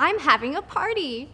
I'm having a party.